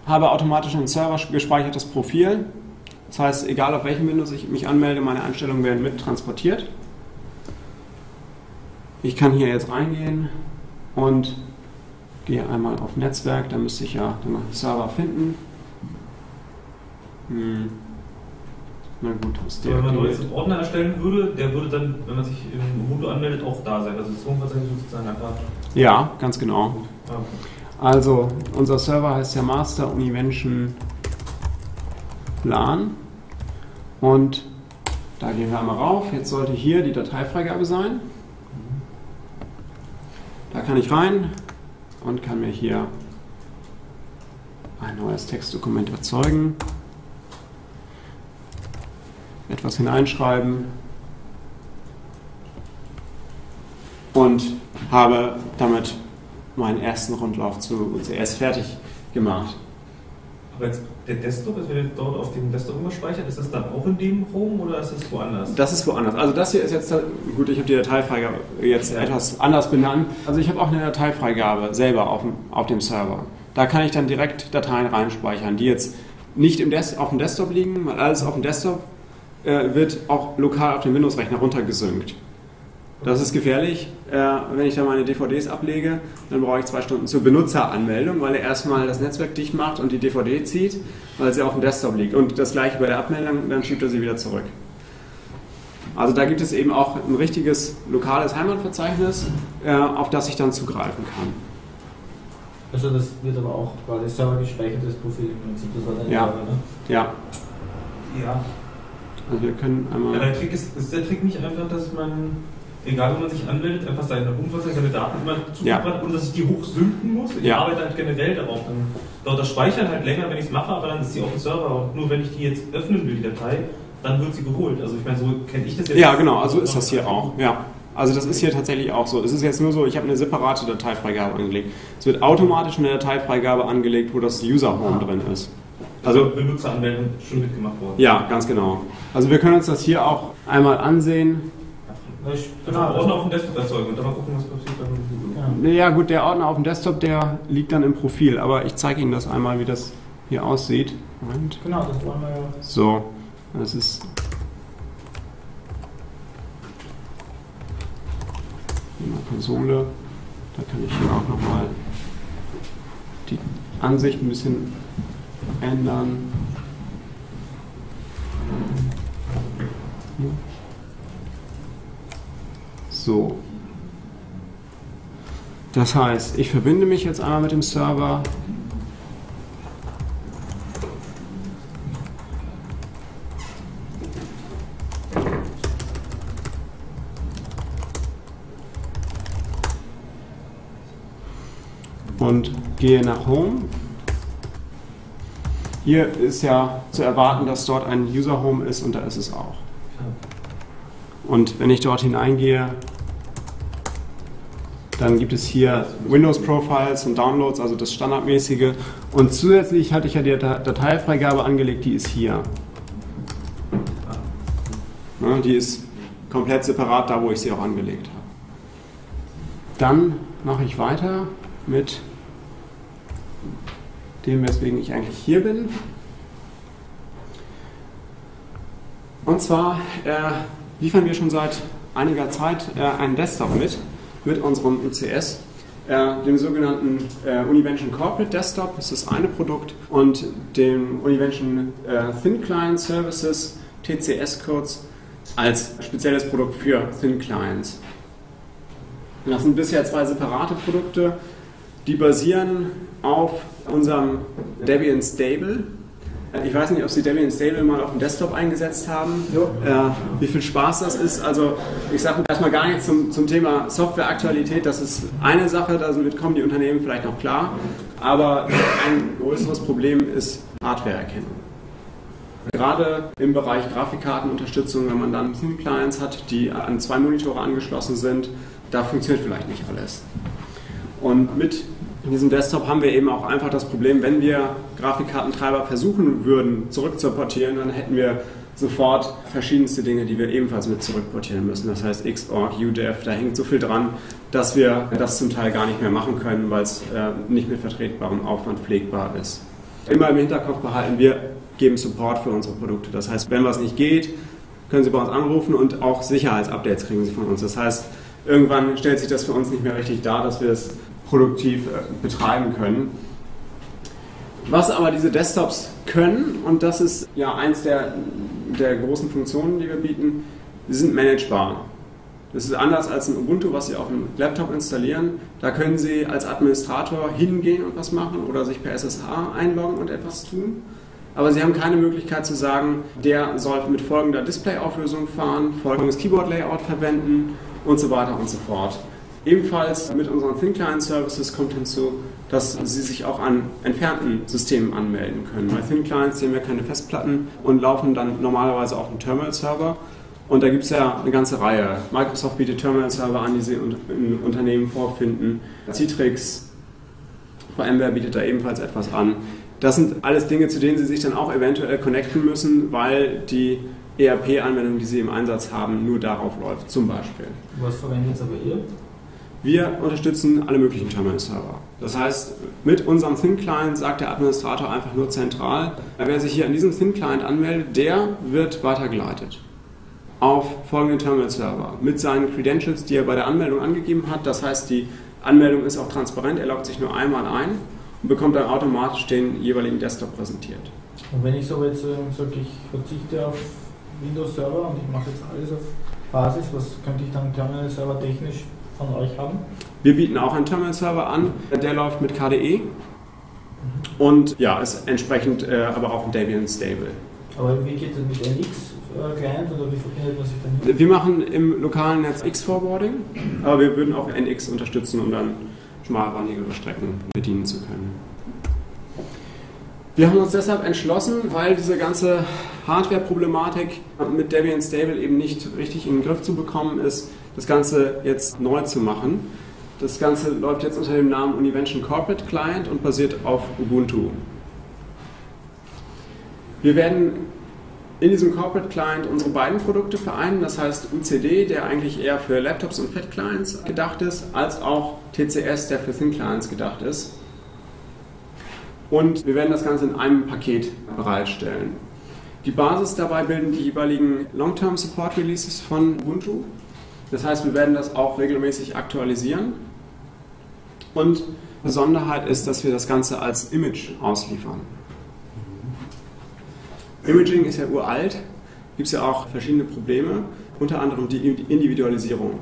habe automatisch ein Server gespeichertes Profil. Das heißt, egal auf welchem Windows ich mich anmelde, meine Einstellungen werden mit transportiert. Ich kann hier jetzt reingehen und gehe einmal auf Netzwerk, da müsste ich ja den Server finden. Hm. Na gut, ist der. Wenn man jetzt einen Ordner erstellen würde, der würde dann, wenn man sich im Ubuntu anmeldet, auch da sein. Also das Home-Verzeichnis sozusagen einfach. Ja, ganz genau. Ah, okay. Also unser Server heißt ja Master Univention LAN und da gehen wir einmal rauf. Jetzt sollte hier die Dateifreigabe sein. Da kann ich rein und kann mir hier ein neues Textdokument erzeugen, etwas hineinschreiben und habe damit meinen ersten Rundlauf zu U C S fertig gemacht. Aber jetzt der Desktop, das wird dort auf dem Desktop gespeichert, ist das dann auch in dem Home oder ist das woanders? Das ist woanders. Also das hier ist jetzt, gut, ich habe die Dateifreigabe jetzt ja. etwas anders benannt. Also ich habe auch eine Dateifreigabe selber auf dem, auf dem Server. Da kann ich dann direkt Dateien reinspeichern, die jetzt nicht im Des- auf dem Desktop liegen, weil alles auf dem Desktop äh, wird auch lokal auf dem Windows-Rechner runtergesynkt. Das ist gefährlich, äh, wenn ich da meine D V Ds ablege, dann brauche ich zwei Stunden zur Benutzeranmeldung, weil er erstmal das Netzwerk dicht macht und die D V D zieht, weil sie auf dem Desktop liegt. Und das gleiche bei der Abmeldung, dann schiebt er sie wieder zurück. Also da gibt es eben auch ein richtiges lokales Heimatverzeichnis, äh, auf das ich dann zugreifen kann. Also das wird aber auch quasi servergespeichertes Profil im Prinzip, das war dein Server, ne? Ja. Ja. Also wir können einmal... Ja, der Trick ist, ist der Trick nicht einfach, dass man... Egal, wo man sich anmeldet, einfach seine Umfang, seine Daten immer Zugriff ja. hat und dass ich die hochsynken muss. Ich ja. arbeite halt generell darauf. Dann dauert das Speichern halt länger, wenn ich es mache, aber dann ist sie auf dem Server. Und nur wenn ich die jetzt öffnen will, die Datei, dann wird sie geholt. Also ich meine, so kenne ich das jetzt. Ja, genau, also ist das hier auch. Ja. Also das ist hier tatsächlich auch so. Es ist jetzt nur so, ich habe eine separate Dateifreigabe angelegt. Es wird automatisch eine Dateifreigabe angelegt, wo das User-Home ah. drin ist. Also Benutzeranmeldung schon mitgemacht worden. Ja, ganz genau. Also wir können uns das hier auch einmal ansehen. Ich genau, einen Ordner auf dem Desktop erzeugen und dann mal gucken, was passiert dann mit dem. Ja. ja gut, der Ordner auf dem Desktop, der liegt dann im Profil, aber ich zeige Ihnen das einmal, wie das hier aussieht. Moment. Genau, das wollen wir ja. So, das ist... in der Konsole, da kann ich hier auch nochmal die Ansicht ein bisschen ändern. Hier. So, das heißt, ich verbinde mich jetzt einmal mit dem Server. Und gehe nach Home. Hier ist ja zu erwarten, dass dort ein User Home ist und da ist es auch. Und wenn ich dort hineingehe, dann gibt es hier Windows-Profiles und Downloads, also das standardmäßige. Und zusätzlich hatte ich ja die Dateifreigabe angelegt, die ist hier. Ne, die ist komplett separat da, wo ich sie auch angelegt habe. Dann mache ich weiter mit dem, weswegen ich eigentlich hier bin. Und zwar äh, liefern wir schon seit einiger Zeit äh, einen Desktop mit. mit unserem U C S, äh, dem sogenannten äh, Univention Corporate Desktop, das ist das eine Produkt, und dem Univention äh, Thin Client Services, T C S kurz, als spezielles Produkt für Thin Clients. Und das sind bisher zwei separate Produkte, die basieren auf unserem Debian Stable. Ich weiß nicht, ob Sie Debian Stable mal auf dem Desktop eingesetzt haben, äh, wie viel Spaß das ist. Also ich sage erstmal gar nichts zum, zum Thema Softwareaktualität, das ist eine Sache, damit kommen die Unternehmen vielleicht noch klar, aber ein größeres Problem ist Hardwareerkennung. Gerade im Bereich Grafikkartenunterstützung, wenn man dann Thin Clients hat, die an zwei Monitore angeschlossen sind, da funktioniert vielleicht nicht alles. Und mit in diesem Desktop haben wir eben auch einfach das Problem, wenn wir Grafikkartentreiber versuchen würden, zurückzuportieren, dann hätten wir sofort verschiedenste Dinge, die wir ebenfalls mit zurückportieren müssen. Das heißt Xorg, U D F, da hängt so viel dran, dass wir das zum Teil gar nicht mehr machen können, weil es äh, nicht mit vertretbarem Aufwand pflegbar ist. Immer im Hinterkopf behalten, wir geben Support für unsere Produkte. Das heißt, wenn was nicht geht, können Sie bei uns anrufen und auch Sicherheitsupdates kriegen Sie von uns. Das heißt, irgendwann stellt sich das für uns nicht mehr richtig dar, dass wir es produktiv betreiben können. Was aber diese Desktops können, und das ist ja eins der der großen Funktionen, die wir bieten, die sind managebar. Das ist anders als ein Ubuntu, was Sie auf dem Laptop installieren. Da können Sie als Administrator hingehen und was machen oder sich per S S H einloggen und etwas tun. Aber Sie haben keine Möglichkeit zu sagen, der soll mit folgender Displayauflösung fahren, folgendes Keyboard-Layout verwenden und so weiter und so fort. Ebenfalls mit unseren Thin-Client-Services kommt hinzu, dass Sie sich auch an entfernten Systemen anmelden können. Bei Thin-Clients haben wir keine Festplatten und laufen dann normalerweise auf einem Terminal-Server. Und da gibt es ja eine ganze Reihe. Microsoft bietet Terminal-Server an, die Sie in Unternehmen vorfinden. Citrix, VMware bietet da ebenfalls etwas an. Das sind alles Dinge, zu denen Sie sich dann auch eventuell connecten müssen, weil die E R P-Anwendung, die Sie im Einsatz haben, nur darauf läuft, zum Beispiel. Was verwendet jetzt aber ihr? Wir unterstützen alle möglichen Terminal-Server. Das heißt, mit unserem Thin-Client sagt der Administrator einfach nur zentral, wer sich hier an diesem Thin-Client anmeldet, der wird weitergeleitet auf folgenden Terminal-Server mit seinen Credentials, die er bei der Anmeldung angegeben hat. Das heißt, die Anmeldung ist auch transparent, er loggt sich nur einmal ein und bekommt dann automatisch den jeweiligen Desktop präsentiert. Und wenn ich so jetzt sage, ich verzichte auf Windows-Server und ich mache jetzt alles auf Basis, was könnte ich dann Terminal-Server technisch von euch haben? Wir bieten auch einen Terminal-Server an, der läuft mit K D E mhm. und ja, ist entsprechend äh, aber auch Debian Stable. Aber wie geht das mit N X? Client oder wie verbindet man sich dann? Wir machen im lokalen Netz X-Forwarding, aber wir würden auch N X unterstützen, um dann schmalbandigere Strecken bedienen zu können. Wir haben uns deshalb entschlossen, weil diese ganze Hardware-Problematik mit Debian Stable eben nicht richtig in den Griff zu bekommen ist, das Ganze jetzt neu zu machen. Das Ganze läuft jetzt unter dem Namen Univention Corporate Client und basiert auf Ubuntu. Wir werden in diesem Corporate Client unsere beiden Produkte vereinen, das heißt U C D, der eigentlich eher für Laptops und Fat Clients gedacht ist, als auch T C S, der für Thin Clients gedacht ist. Und wir werden das Ganze in einem Paket bereitstellen. Die Basis dabei bilden die jeweiligen Long-Term Support Releases von Ubuntu. Das heißt, wir werden das auch regelmäßig aktualisieren. Und Besonderheit ist, dass wir das Ganze als Image ausliefern. Imaging ist ja uralt, gibt es ja auch verschiedene Probleme, unter anderem die Individualisierung.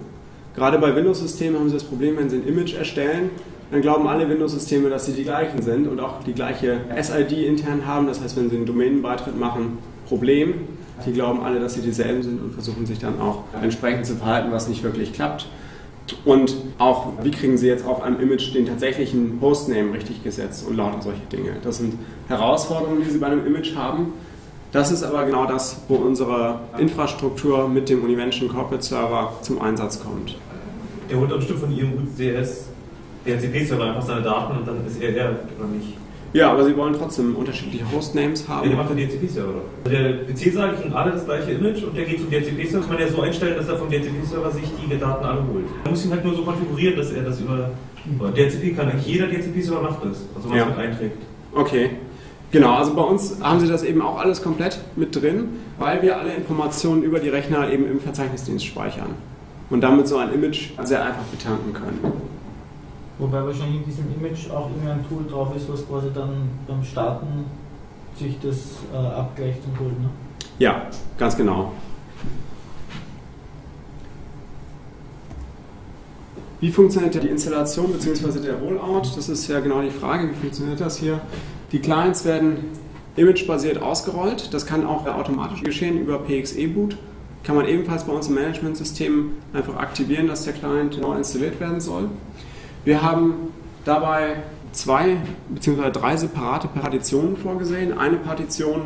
Gerade bei Windows-Systemen haben Sie das Problem, wenn Sie ein Image erstellen, dann glauben alle Windows-Systeme, dass sie die gleichen sind und auch die gleiche S I D intern haben. Das heißt, wenn Sie einen Domänenbeitritt machen, Problem. Die glauben alle, dass sie dieselben sind und versuchen sich dann auch entsprechend zu verhalten, was nicht wirklich klappt. Und auch, wie kriegen Sie jetzt auf einem Image den tatsächlichen Hostname richtig gesetzt und lauter solche Dinge. Das sind Herausforderungen, die Sie bei einem Image haben. Das ist aber genau das, wo unsere Infrastruktur mit dem Univention Corporate Server zum Einsatz kommt. Er holt am Stück von Ihrem U C D S, der C D-Server einfach seine Daten und dann ist er der oder nicht. Ja, aber Sie wollen trotzdem unterschiedliche Hostnames haben. Ja, der macht den D H C P-Server. Der P C sagt, ich kriege alle das gleiche Image und der geht zum D H C P-Server. Kann man ja so einstellen, dass er vom D H C P-Server sich die Daten alle holt. Man muss ihn halt nur so konfigurieren, dass er das über D H C P kann. Jeder D H C P-Server macht das, also man es mit einträgt. Okay. Genau, also bei uns haben Sie das eben auch alles komplett mit drin, weil wir alle Informationen über die Rechner eben im Verzeichnisdienst speichern und damit so ein Image sehr einfach betanken können. Wobei wahrscheinlich in diesem Image auch irgendein Tool drauf ist, was quasi dann beim Starten sich das äh, abgleicht und holt, ne? Ja, ganz genau. Wie funktioniert die Installation bzw. der Rollout? Das ist ja genau die Frage, wie funktioniert das hier? Die Clients werden imagebasiert ausgerollt. Das kann auch automatisch geschehen über P X E-Boot. Kann man ebenfalls bei uns im Management-System einfach aktivieren, dass der Client neu installiert werden soll. Wir haben dabei zwei bzw. drei separate Partitionen vorgesehen. Eine Partition,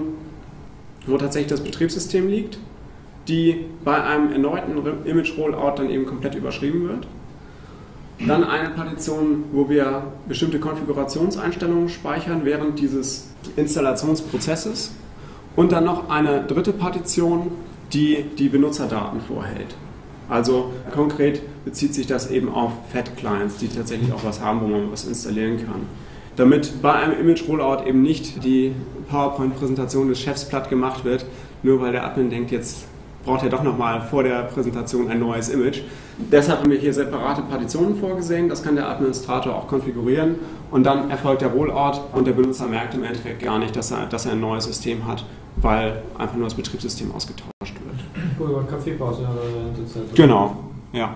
wo tatsächlich das Betriebssystem liegt, die bei einem erneuten Image-Rollout dann eben komplett überschrieben wird. Dann eine Partition, wo wir bestimmte Konfigurationseinstellungen speichern während dieses Installationsprozesses. Und dann noch eine dritte Partition, die die Benutzerdaten vorhält. Also konkret bezieht sich das eben auf Fat-Clients, die tatsächlich auch was haben, wo man was installieren kann. Damit bei einem Image-Rollout eben nicht die PowerPoint-Präsentation des Chefs platt gemacht wird, nur weil der Admin denkt, jetzt braucht er doch nochmal vor der Präsentation ein neues Image. Deshalb haben wir hier separate Partitionen vorgesehen, das kann der Administrator auch konfigurieren und dann erfolgt der Rollout und der Benutzer merkt im Endeffekt gar nicht, dass er, dass er ein neues System hat weil einfach nur das Betriebssystem ausgetauscht wird. Gut, über Kaffeepause haben wir in der Zeit. Genau, ja.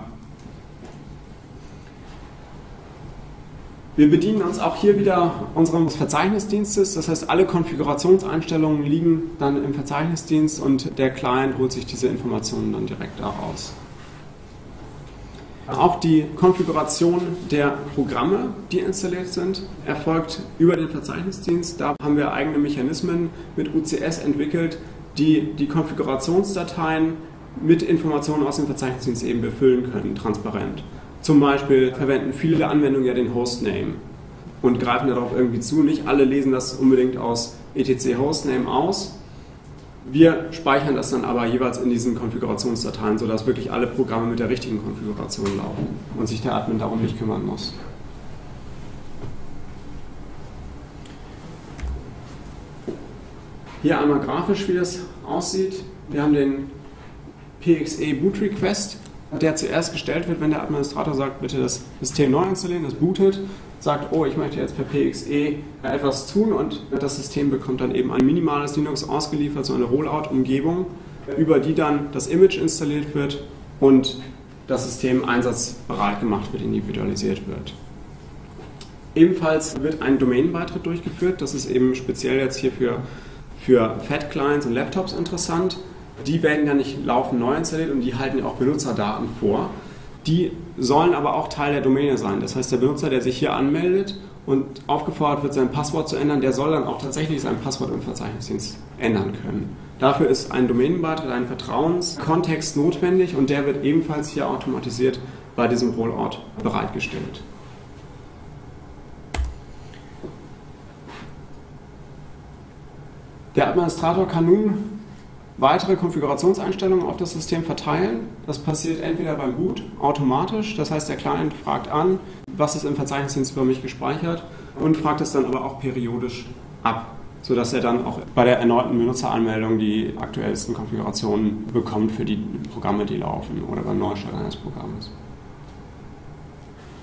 Wir bedienen uns auch hier wieder unseres Verzeichnisdienstes, das heißt, alle Konfigurationseinstellungen liegen dann im Verzeichnisdienst und der Client holt sich diese Informationen dann direkt daraus. Auch die Konfiguration der Programme, die installiert sind, erfolgt über den Verzeichnisdienst. Da haben wir eigene Mechanismen mit U C S entwickelt, die die Konfigurationsdateien mit Informationen aus dem Verzeichnisdienst eben befüllen können, transparent. Zum Beispiel verwenden viele Anwendungen ja den Hostname und greifen darauf irgendwie zu. Nicht alle lesen das unbedingt aus et cetera Hostname aus. Wir speichern das dann aber jeweils in diesen Konfigurationsdateien, sodass wirklich alle Programme mit der richtigen Konfiguration laufen und sich der Admin darum nicht kümmern muss. Hier einmal grafisch, wie das aussieht. Wir haben den P X E Boot Request, der zuerst gestellt wird, wenn der Administrator sagt, bitte das System neu installieren, das bootet, sagt, oh, ich möchte jetzt per P X E etwas tun und das System bekommt dann eben ein minimales Linux ausgeliefert, so eine Rollout-Umgebung, über die dann das Image installiert wird und das System einsatzbereit gemacht wird, individualisiert wird. Ebenfalls wird ein Domain-Beitritt durchgeführt, das ist eben speziell jetzt hier für, für Fat-Clients und Laptops interessant. Die werden dann nicht laufend neu installiert und die halten auch Benutzerdaten vor. Die sollen aber auch Teil der Domäne sein. Das heißt, der Benutzer, der sich hier anmeldet und aufgefordert wird, sein Passwort zu ändern, der soll dann auch tatsächlich sein Passwort im Verzeichnisdienst ändern können. Dafür ist ein Domänenbeitritt, ein Vertrauenskontext notwendig und der wird ebenfalls hier automatisiert bei diesem Rollout bereitgestellt. Der Administrator kann nun weitere Konfigurationseinstellungen auf das System verteilen. Das passiert entweder beim Boot automatisch, das heißt, der Client fragt an, was ist im Verzeichnisdienst über mich gespeichert und fragt es dann aber auch periodisch ab, sodass er dann auch bei der erneuten Benutzeranmeldung die aktuellsten Konfigurationen bekommt für die Programme, die laufen oder beim Neustart eines Programmes.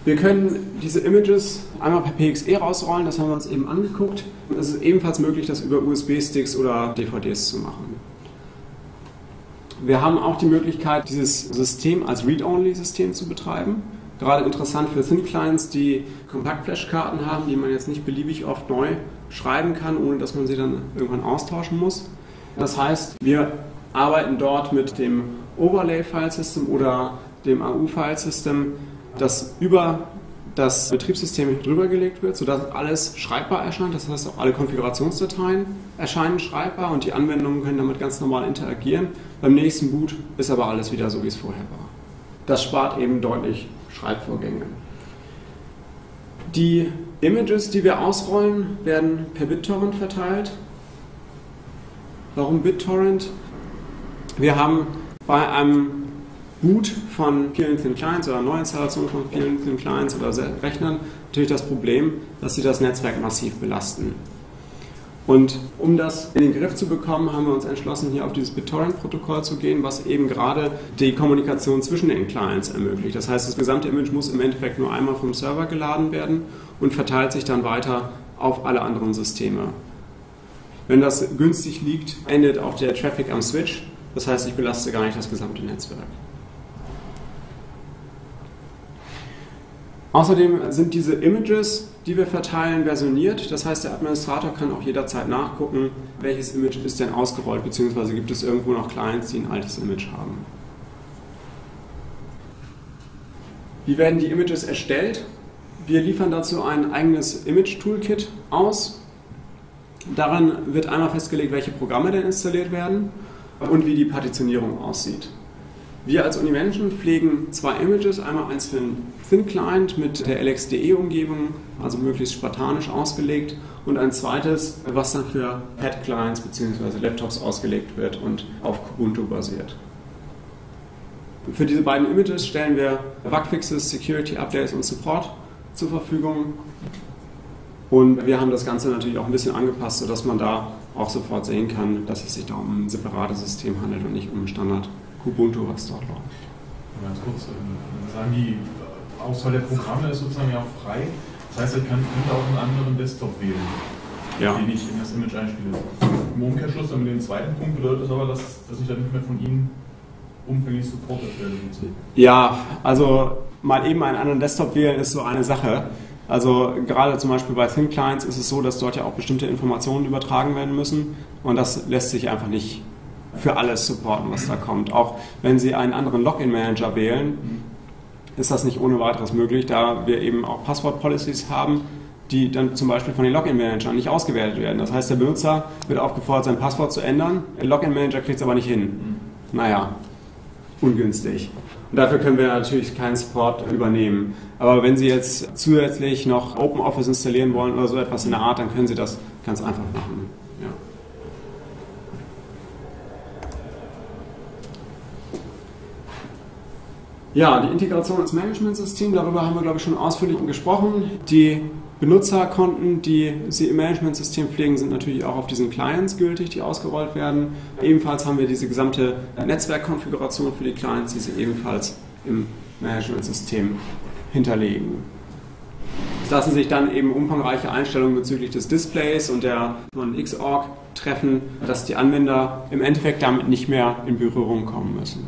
Wir können diese Images einmal per P X E rausrollen, das haben wir uns eben angeguckt. Es ist ebenfalls möglich, das über U S B-Sticks oder D V Ds zu machen. Wir haben auch die Möglichkeit, dieses System als Read-Only-System zu betreiben. Gerade interessant für Thin-Clients, die Kompaktflash-Karten haben, die man jetzt nicht beliebig oft neu schreiben kann, ohne dass man sie dann irgendwann austauschen muss. Das heißt, wir arbeiten dort mit dem Overlay-File-System oder dem A U-File-System, das über das Betriebssystem drüber gelegt wird, sodass alles schreibbar erscheint. Das heißt, auch alle Konfigurationsdateien erscheinen schreibbar und die Anwendungen können damit ganz normal interagieren. Beim nächsten Boot ist aber alles wieder so, wie es vorher war. Das spart eben deutlich Schreibvorgänge. Die Images, die wir ausrollen, werden per BitTorrent verteilt. Warum BitTorrent? Wir haben bei einem Boot von vielen Thin Clients oder Neuinstallation von vielen Thin Clients oder Rechnern natürlich das Problem, dass sie das Netzwerk massiv belasten. Und um das in den Griff zu bekommen, haben wir uns entschlossen, hier auf dieses BitTorrent-Protokoll zu gehen, was eben gerade die Kommunikation zwischen den Clients ermöglicht. Das heißt, das gesamte Image muss im Endeffekt nur einmal vom Server geladen werden und verteilt sich dann weiter auf alle anderen Systeme. Wenn das günstig liegt, endet auch der Traffic am Switch. Das heißt, ich belaste gar nicht das gesamte Netzwerk. Außerdem sind diese Images, die wir verteilen, versioniert. Das heißt, der Administrator kann auch jederzeit nachgucken, welches Image ist denn ausgerollt, beziehungsweise gibt es irgendwo noch Clients, die ein altes Image haben. Wie werden die Images erstellt? Wir liefern dazu ein eigenes Image-Toolkit aus. Darin wird einmal festgelegt, welche Programme denn installiert werden und wie die Partitionierung aussieht. Wir als Univention pflegen zwei Images, einmal eins für einen Thin-Client mit der L X D E-Umgebung, also möglichst spartanisch ausgelegt, und ein zweites, was dann für Pad-Clients bzw. Laptops ausgelegt wird und auf Ubuntu basiert. Für diese beiden Images stellen wir Bugfixes, Security-Updates und Support zur Verfügung. Und wir haben das Ganze natürlich auch ein bisschen angepasst, sodass man da auch sofort sehen kann, dass es sich da um ein separates System handelt und nicht um ein Standard Ubuntu, was dort war. Ganz kurz, sagen die Auswahl der Programme ist sozusagen ja auch frei. Das heißt, ich kann auch einen anderen Desktop wählen. ja. die ich in das Image einspiele. Im Umkehrschluss, dann mit dem zweiten Punkt bedeutet das aber, dass, dass ich dann nicht mehr von Ihnen umfänglich supportet werde. Ja, also mal eben einen anderen Desktop wählen ist so eine Sache. Also gerade zum Beispiel bei Thin Clients ist es so, dass dort ja auch bestimmte Informationen übertragen werden müssen und das lässt sich einfach nicht für alles supporten, was da kommt. Auch wenn Sie einen anderen Login-Manager wählen, ist das nicht ohne weiteres möglich, da wir eben auch Passwort-Policies haben, die dann zum Beispiel von den Login-Managern nicht ausgewertet werden. Das heißt, der Benutzer wird aufgefordert, sein Passwort zu ändern, der Login-Manager kriegt es aber nicht hin. Naja, ungünstig. Und dafür können wir natürlich keinen Support übernehmen. Aber wenn Sie jetzt zusätzlich noch OpenOffice installieren wollen oder so etwas in der Art, dann können Sie das ganz einfach machen. Ja. Ja, die Integration ins Managementsystem, darüber haben wir, glaube ich, schon ausführlich gesprochen. Die Benutzerkonten, die Sie im Managementsystem pflegen, sind natürlich auch auf diesen Clients gültig, die ausgerollt werden. Ebenfalls haben wir diese gesamte Netzwerkkonfiguration für die Clients, die Sie ebenfalls im Managementsystem hinterlegen. Es lassen sich dann eben umfangreiche Einstellungen bezüglich des Displays und der von Xorg treffen, dass die Anwender im Endeffekt damit nicht mehr in Berührung kommen müssen.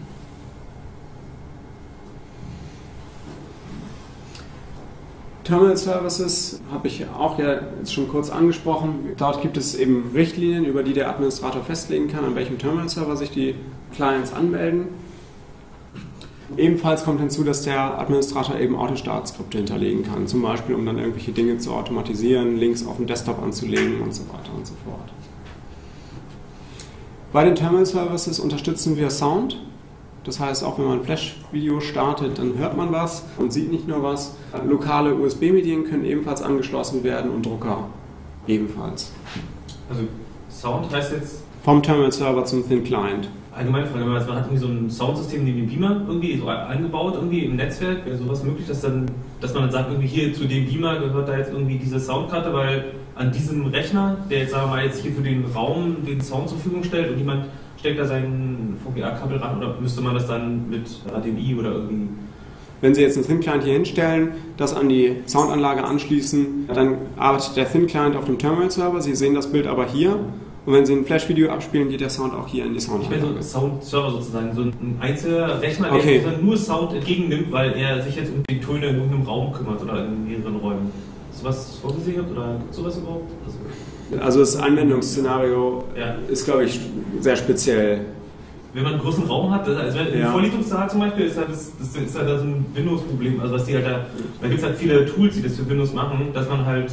Terminal Services habe ich auch ja jetzt schon kurz angesprochen. Dort gibt es eben Richtlinien, über die der Administrator festlegen kann, an welchem Terminal Server sich die Clients anmelden. Ebenfalls kommt hinzu, dass der Administrator eben Autostartskripte hinterlegen kann, zum Beispiel um dann irgendwelche Dinge zu automatisieren, Links auf dem Desktop anzulegen und so weiter und so fort. Bei den Terminal Services unterstützen wir Sound. Das heißt, auch wenn man ein Flash-Video startet, dann hört man was und sieht nicht nur was. Lokale U S B-Medien können ebenfalls angeschlossen werden und Drucker ebenfalls. Also Sound heißt jetzt? Vom Terminal-Server zum Thin Client. Allgemeine Frage, man hat irgendwie so ein Soundsystem neben dem Beamer irgendwie so eingebaut, irgendwie im Netzwerk, wäre sowas möglich, dass, dann, dass man dann sagt, irgendwie hier zu dem Beamer gehört da jetzt irgendwie diese Soundkarte, weil an diesem Rechner, der jetzt, sagen wir mal, jetzt hier für den Raum den Sound zur Verfügung stellt und jemand steckt da sein V G A-Kabel ran oder müsste man das dann mit H D M I oder irgendwie? Wenn Sie jetzt einen Thin-Client hier hinstellen, das an die Soundanlage anschließen, dann arbeitet der Thin-Client auf dem Terminal-Server. Sie sehen das Bild aber hier. Und wenn Sie ein Flash-Video abspielen, geht der Sound auch hier in die Soundanlage. Ich meine so einen Sound-Server sozusagen, so ein einzelner Rechner, der okay. dann nur Sound entgegennimmt, weil er sich jetzt um die Töne in irgendeinem Raum kümmert oder in mehreren Räumen. Ist sowas vorgesehen oder gibt es sowas überhaupt? Also Also das Anwendungsszenario ja. ist, glaube ich, sehr speziell. Wenn man einen großen Raum hat, also im ja. Vorlesungssaal zum Beispiel, ist halt das, das ist halt das ein Windows-Problem. Also was die halt da, da gibt es halt viele Tools, die das für Windows machen, dass man halt,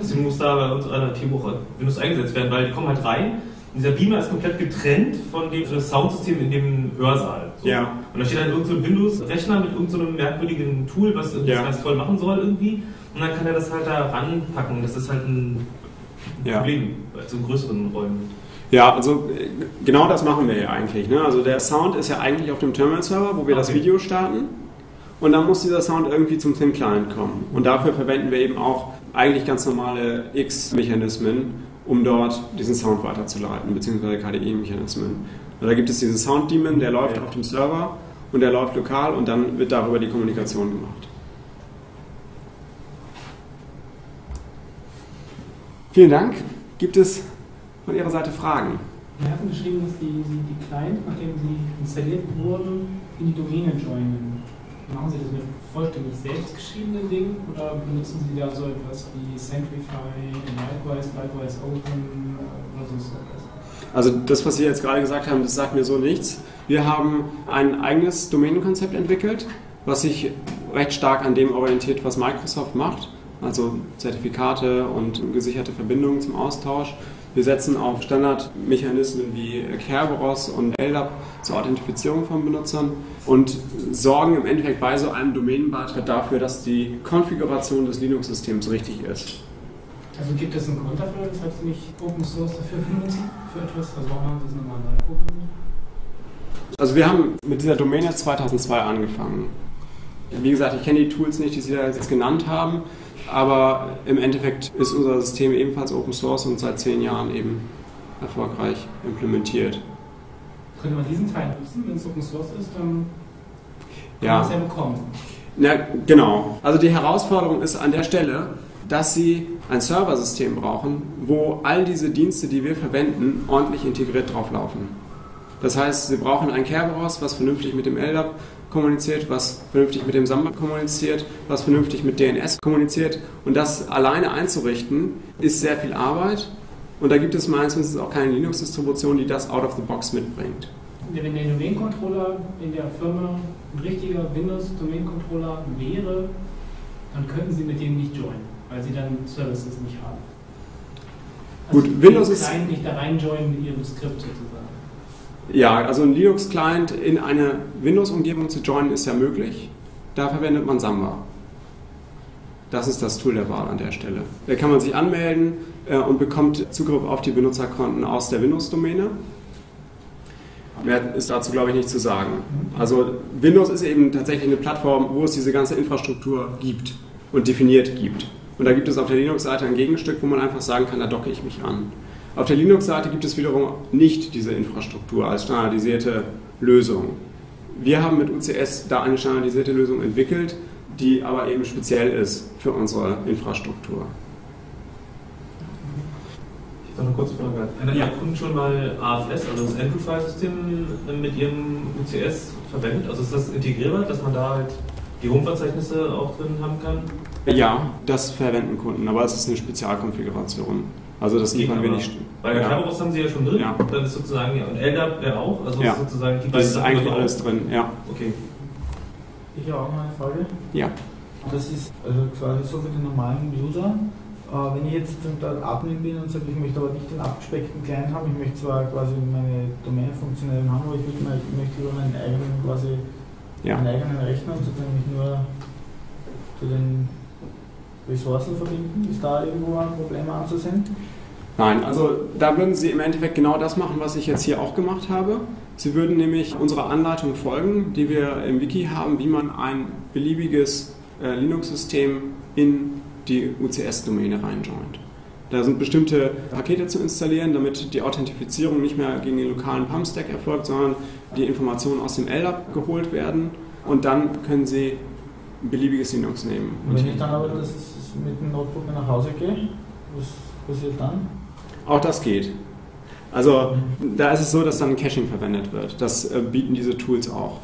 deswegen muss da bei unserer Themenwoche Windows eingesetzt werden, weil die kommen halt rein und dieser Beamer ist komplett getrennt von dem so Soundsystem in dem Hörsaal. So. Ja. Und da steht halt irgendein so Windows-Rechner mit irgendeinem so merkwürdigen Tool, was das ja. ganz toll machen soll irgendwie, und dann kann er das halt da ranpacken. Das ist halt ein Ja. Problem, also in größeren Räumen. Ja, also genau das machen wir ja eigentlich. Ne? Also der Sound ist ja eigentlich auf dem Terminal-Server, wo wir okay. das Video starten, und dann muss dieser Sound irgendwie zum Thin Client kommen. Und dafür verwenden wir eben auch eigentlich ganz normale X-Mechanismen, um dort diesen Sound weiterzuleiten, beziehungsweise K D E-Mechanismen. Da gibt es diesen Sound-Daemon, der läuft ja. auf dem Server und der läuft lokal und dann wird darüber die Kommunikation gemacht. Vielen Dank. Gibt es von Ihrer Seite Fragen? Sie hatten geschrieben, dass die, die Client, nachdem sie installiert wurden, in die Domäne joinen. Machen Sie das mit vollständig selbst geschriebenen Dingen oder benutzen Sie da so etwas wie Centrify, Likewise, Likewise Open oder so etwas? Also das, was Sie jetzt gerade gesagt haben, das sagt mir so nichts. Wir haben ein eigenes Domänenkonzept entwickelt, was sich recht stark an dem orientiert, was Microsoft macht. Also Zertifikate und gesicherte Verbindungen zum Austausch. Wir setzen auf Standardmechanismen wie Kerberos und O T L D A P zur Authentifizierung von Benutzern und sorgen im Endeffekt bei so einem Domänenbeitritt dafür, dass die Konfiguration des Linux-Systems richtig ist. Also gibt es einen Grund dafür, weshalb Sie nicht Open Source dafür benutzen? Für etwas? Also warum haben Sie es nochmal neu programmiert? Also wir haben mit dieser Domäne zweitausendzwei angefangen. Wie gesagt, ich kenne die Tools nicht, die Sie da jetzt genannt haben. Aber im Endeffekt ist unser System ebenfalls Open Source und seit zehn Jahren eben erfolgreich implementiert. Könnte man diesen Teil nutzen, wenn es Open Source ist, dann kann ja. man es ja bekommen. Ja, genau. Also die Herausforderung ist an der Stelle, dass sie ein Serversystem brauchen, wo all diese Dienste, die wir verwenden, ordentlich integriert drauf laufen. Das heißt, sie brauchen ein Kerberos, was vernünftig mit dem L D A P kommuniziert, was vernünftig mit dem Samba kommuniziert, was vernünftig mit D N S kommuniziert. Und das alleine einzurichten, ist sehr viel Arbeit. Und da gibt es meines Wissens auch keine Linux-Distribution, die das out of the box mitbringt. Wenn der Domain-Controller in der Firma ein richtiger Windows-Domain-Controller wäre, dann könnten Sie mit dem nicht joinen, weil Sie dann Services nicht haben. Also gut, Windows ist Client nicht da rein joinen in Ihrem Skript sozusagen. Ja, also ein Linux-Client in eine Windows-Umgebung zu joinen ist ja möglich. Da verwendet man Samba. Das ist das Tool der Wahl an der Stelle. Da kann man sich anmelden und bekommt Zugriff auf die Benutzerkonten aus der Windows-Domäne. Mehr ist dazu, glaube ich, nicht zu sagen. Also Windows ist eben tatsächlich eine Plattform, wo es diese ganze Infrastruktur gibt und definiert gibt. Und da gibt es auf der Linux-Seite ein Gegenstück, wo man einfach sagen kann, da docke ich mich an. Auf der Linux-Seite gibt es wiederum nicht diese Infrastruktur als standardisierte Lösung. Wir haben mit U C S da eine standardisierte Lösung entwickelt, die aber eben speziell ist für unsere Infrastruktur. Ich habe noch eine kurze Frage. Einer Ihrer Kunden schon mal A F S, also das Android-File-System, mit Ihrem U C S verwendet? Also ist das integrierbar, dass man da halt die Home-Verzeichnisse auch drin haben kann? Ja, das verwenden Kunden, aber es ist eine Spezialkonfiguration. Also das liefern wir nicht. Bei der Kerberos haben Sie ja schon drin, ja. Dann ist sozusagen, ja, und L D A P wäre auch, also ja. Ist sozusagen die das ist eigentlich auch alles drin, ja. Okay. Ich habe auch mal eine Frage. Ja. Das ist also quasi so für den normalen User. Äh, wenn ich jetzt zum Teil Admin bin und sage, ich möchte aber nicht den abgespeckten Client haben, ich möchte zwar quasi meine Domain-Funktionellen haben, aber ich möchte, ich möchte über meinen eigenen, quasi ja. meinen eigenen Rechner sozusagen nicht nur zu den Ressourcen verbinden. Ist da irgendwo ein Problem anzusehen? Nein, also da würden Sie im Endeffekt genau das machen, was ich jetzt hier auch gemacht habe. Sie würden nämlich unserer Anleitung folgen, die wir im Wiki haben, wie man ein beliebiges äh, Linux-System in die U C S-Domäne reinjoint. Da sind bestimmte Pakete zu installieren, damit die Authentifizierung nicht mehr gegen den lokalen P A M-Stack erfolgt, sondern die Informationen aus dem L D A P geholt werden und dann können Sie ein beliebiges Linux nehmen. Und wenn ich dann aber das mit dem Notebook nach Hause gehe, was passiert dann? Auch das geht. Also da ist es so, dass dann Caching verwendet wird. Das äh, bieten diese Tools auch.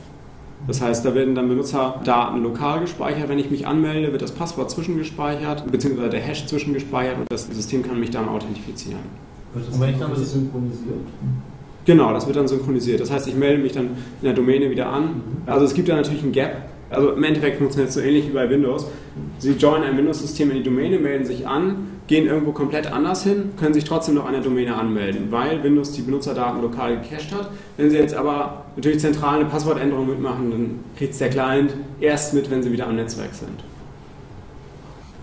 Das heißt, da werden dann Benutzerdaten lokal gespeichert. Wenn ich mich anmelde, wird das Passwort zwischengespeichert, beziehungsweise der Hash zwischengespeichert und das System kann mich dann authentifizieren. Und wenn ich dann das synchronisiert? Genau, das wird dann synchronisiert. Das heißt, ich melde mich dann in der Domäne wieder an. Also es gibt da natürlich ein Gap. Also im Endeffekt funktioniert es so ähnlich wie bei Windows. Sie joinen ein Windows-System in die Domäne, melden sich an, gehen irgendwo komplett anders hin, können sich trotzdem noch an der Domäne anmelden, weil Windows die Benutzerdaten lokal gecached hat. Wenn Sie jetzt aber natürlich zentral eine Passwortänderung mitmachen, dann kriegt es der Client erst mit, wenn Sie wieder am Netzwerk sind.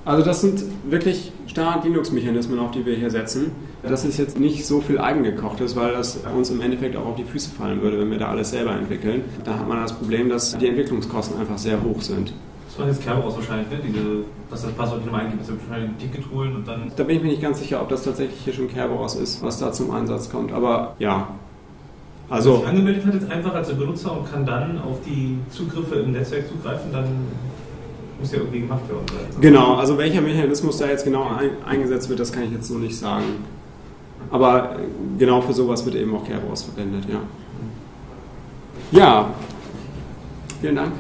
Also das sind wirklich Standard-Linux-Mechanismen, auf die wir hier setzen. Das ist jetzt nicht so viel Eigengekochtes, weil das uns im Endeffekt auch auf die Füße fallen würde, wenn wir da alles selber entwickeln. Da hat man das Problem, dass die Entwicklungskosten einfach sehr hoch sind. Das war jetzt Kerberos wahrscheinlich, ne? Diese, dass das Passwort nicht nochmal eingibt, dass wir wahrscheinlich ein Ticket holen und dann... Da bin ich mir nicht ganz sicher, ob das tatsächlich hier schon Kerberos ist, was da zum Einsatz kommt, aber ja. Also, wenn man sich angemeldet hat, jetzt einfach als Benutzer und kann dann auf die Zugriffe im Netzwerk zugreifen, dann... Muss ja irgendwie gemacht werden. Also genau, also welcher Mechanismus da jetzt genau ein, eingesetzt wird, das kann ich jetzt so nicht sagen. Aber genau für sowas wird eben auch Kerberos verwendet, ja. Ja, vielen Dank.